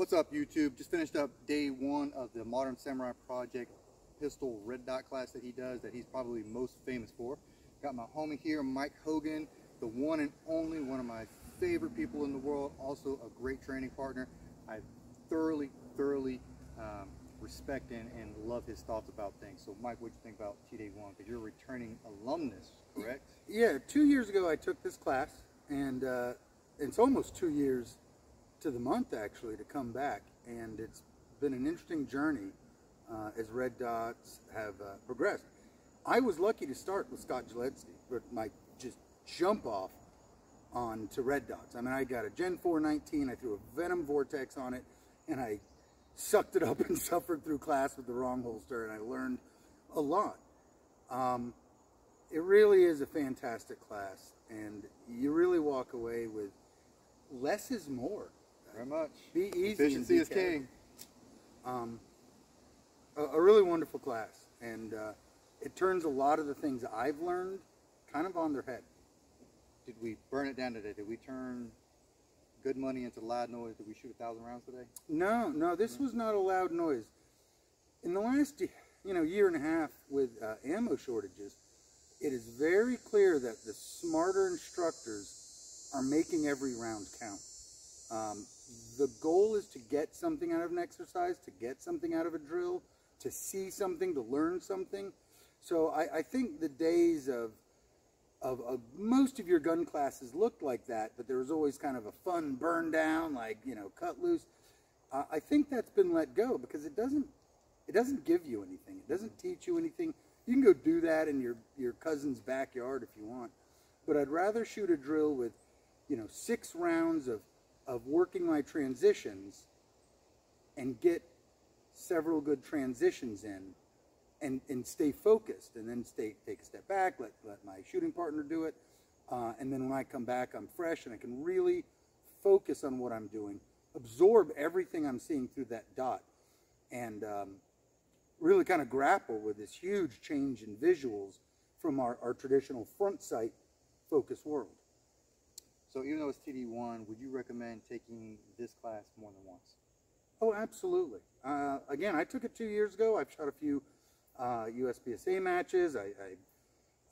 What's up, YouTube? Just finished up day 1 of the Modern Samurai Project pistol red dot class that he does, that he's probably most famous for. Got my homie here, Mike Hogan, the one and only, one of my favorite people in the world, also a great training partner. I thoroughly respect and love his thoughts about things. So Mike, what do you think about TD1? Because you're a returning alumnus, correct? Yeah, 2 years ago I took this class, and it's almost 2 years to the month actually to come back, and it's been an interesting journey as red dots have progressed. I was lucky to start with Scott Gillespie, but my just jump off on to red dots. I mean, I got a Gen 4 19, I threw a Venom Vortex on it, and I sucked it up and suffered through class with the wrong holster, and I learned a lot. It really is a fantastic class, and you really walk away with less is more. Very much. Be easy. Efficiency is king. A really wonderful class, and it turns a lot of the things I've learned kind of on their head. Did we burn it down today? Did we turn good money into loud noise? Did we shoot 1,000 rounds today? No, this was not a loud noise. In the last year and a half with ammo shortages, it is very clear that the smarter instructors are making every round count. The goal is to get something out of an exercise, to get something out of a drill, to see something, to learn something. So I think the days of most of your gun classes looked like that, but there was always kind of a fun burn down, like, cut loose. I think that's been let go because it doesn't give you anything. It doesn't teach you anything. You can go do that in your cousin's backyard if you want, but I'd rather shoot a drill with, 6 rounds of working my transitions and get several good transitions in and stay focused, and then take a step back, let my shooting partner do it, and then when I come back I'm fresh and I can really focus on what I'm doing, absorb everything I'm seeing through that dot, and really kind of grapple with this huge change in visuals from our traditional front sight focus world. So even though it's TD1, would you recommend taking this class more than once? Oh, absolutely. Again, I took it 2 years ago. I've shot a few USPSA matches.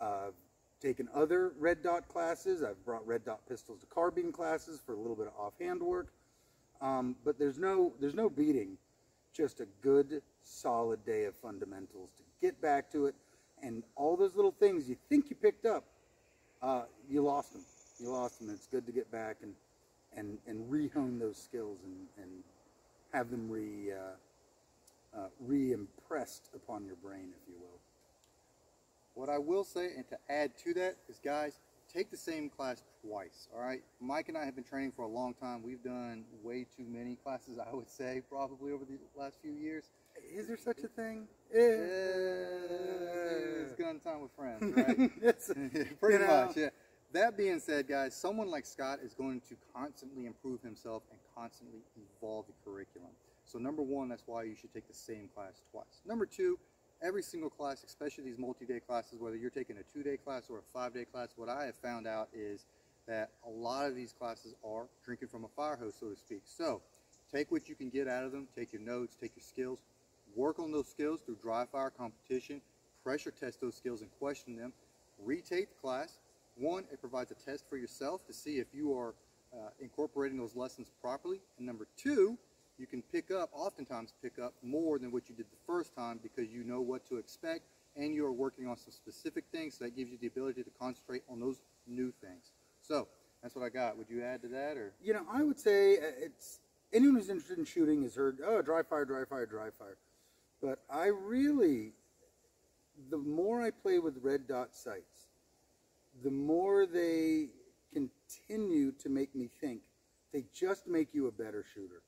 I've taken other red dot classes. I've brought red dot pistols to carbine classes for a little bit of offhand work. But there's no beating just a good, solid day of fundamentals to get back to it. And all those little things you think you picked up, you lost them. It's good to get back and re-hone those skills and have them re-impressed upon your brain, if you will. What I will say, and to add to that, is guys, take the same class twice, all right? Mike and I have been training for a long time. We've done way too many classes, I would say, probably over the last few years. Is there such a thing? It's gun time with friends, right? Pretty much, yeah. That being said, guys, someone like Scott is going to constantly improve himself and constantly evolve the curriculum. So number 1, that's why you should take the same class twice. Number 2, every single class, especially these multi-day classes, whether you're taking a 2-day class or a 5-day class, what I have found out is that a lot of these classes are drinking from a fire hose, so to speak. So take what you can get out of them, take your notes, take your skills, work on those skills through dry fire competition, pressure test those skills and question them, retake the class. 1, it provides a test for yourself to see if you are incorporating those lessons properly. And number 2, you can oftentimes pick up more than what you did the first time because you know what to expect and you're working on some specific things, so that gives you the ability to concentrate on those new things. So that's what I got. Would you add to that? Or I would say it's anyone who's interested in shooting has heard, oh, dry fire. But I really, the more I play with red dot sights, the more they continue to make me think. They just make you a better shooter.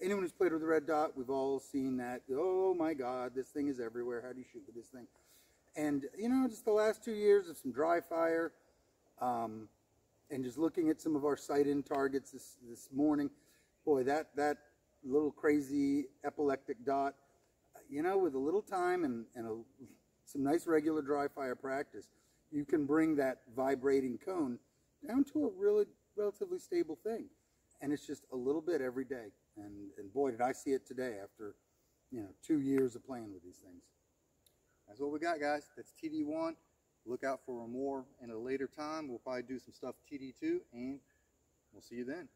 Anyone who's played with the red dot, we've all seen that. Oh my God, this thing is everywhere. How do you shoot with this thing? And just the last 2 years of some dry fire, and just looking at some of our sight-in targets this morning, boy, that little crazy epileptic dot, with a little time and some nice regular dry fire practice, you can bring that vibrating cone down to a really relatively stable thing. And it's just a little bit every day. And boy, did I see it today after, 2 years of playing with these things. That's what we got, guys. That's TD1. Look out for more in a later time. We'll probably do some stuff TD2, and we'll see you then.